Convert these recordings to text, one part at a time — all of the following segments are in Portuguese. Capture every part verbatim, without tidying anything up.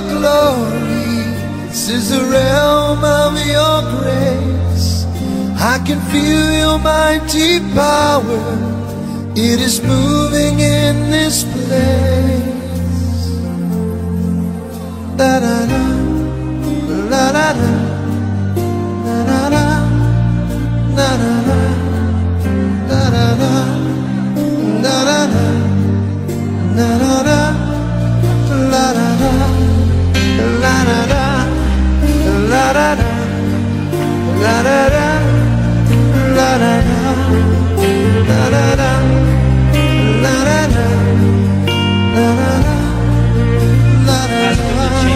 your glory, this is the realm of your grace. I can feel your mighty power, it is moving in this place. Da da da, da da da, da da da, da da da, da da da, da da da, da da da. La da da, la da da, la da da, la da da, la da da, la da da.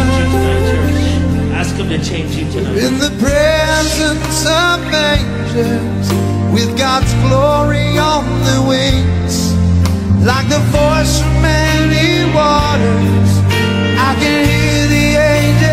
Ask him to change you tonight. In the presence of angels, with God's glory on the wings, like the voice from many waters, I can hear the angels.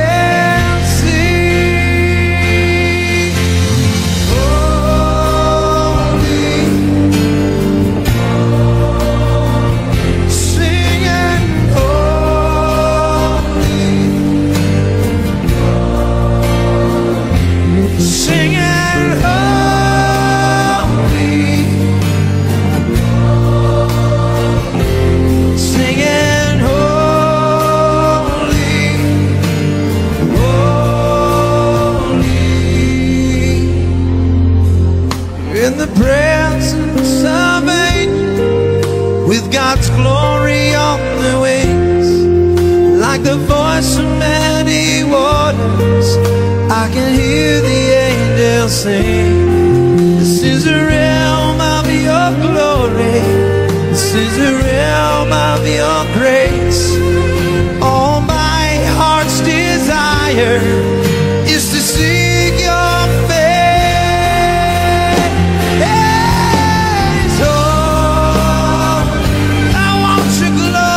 This is the realm of your glory, this is the realm of your grace. All my heart's desire is to seek your face. Oh, I want your glory.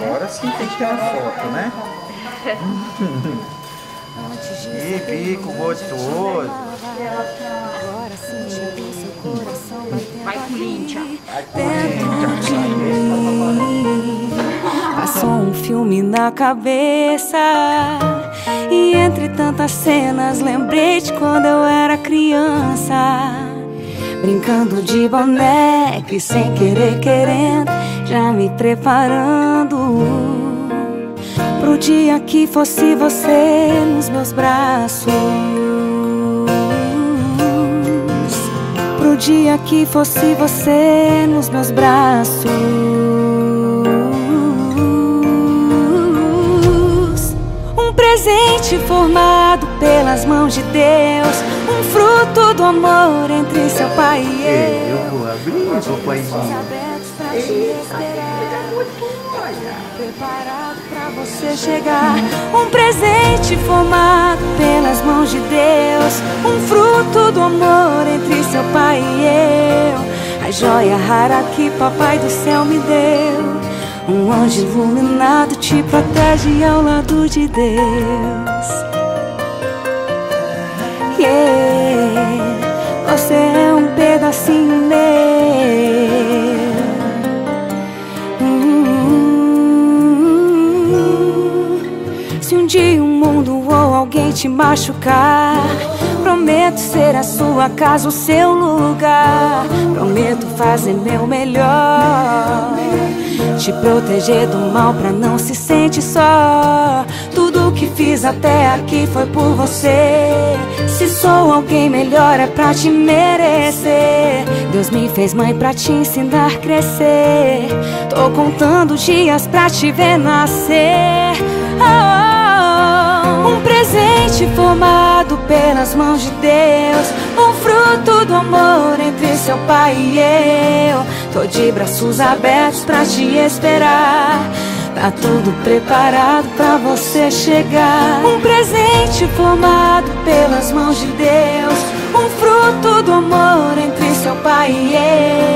Agora sim tem que ter uma foto, né? Que bico gostoso! Agora sim, seu coração vai ter. Passou um filme na cabeça, e entre tantas cenas lembrei de quando eu era criança, brincando de boneca e sem querer querendo, já me preparando pro dia que fosse você nos meus braços, pro dia que fosse você nos meus braços. Um presente formado pelas mãos de Deus, um fruto do amor entre seu pai e eu. Eu vou abrir, papai. Eita, tá muito bom. Olha, preparado pra você chegar, um presente formado pelas mãos de Deus, um fruto do amor entre seu pai e eu, a joia rara que papai do céu me deu. Um anjo iluminado te protege ao lado de Deus. Yeah, você é um pedacinho meu. hum, Se um dia o mundo ou alguém te machucar, prometo ser a sua casa, o seu lugar. Prometo fazer meu melhor, te proteger do mal pra não se sentir só. Tudo que fiz até aqui foi por você. Se sou alguém melhor é pra te merecer. Deus me fez mãe pra te ensinar a crescer. Tô contando dias pra te ver nascer. Oh, oh, oh. Um presente formado pelas mãos de Deus, um fruto do amor entre seu pai e eu. Tô de braços abertos pra te esperar, tá tudo preparado pra você chegar. Um presente formado pelas mãos de Deus, um fruto do amor entre seu pai e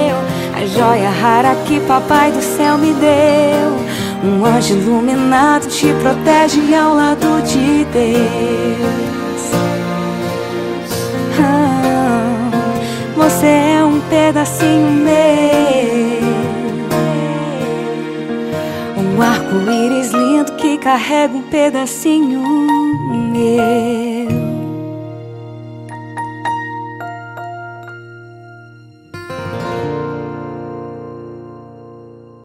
eu, a joia rara que papai do céu me deu. Um anjo iluminado te protege ao lado de Deus. ah, Você é um pedacinho meu, um arco-íris lindo que carrega um pedacinho meu.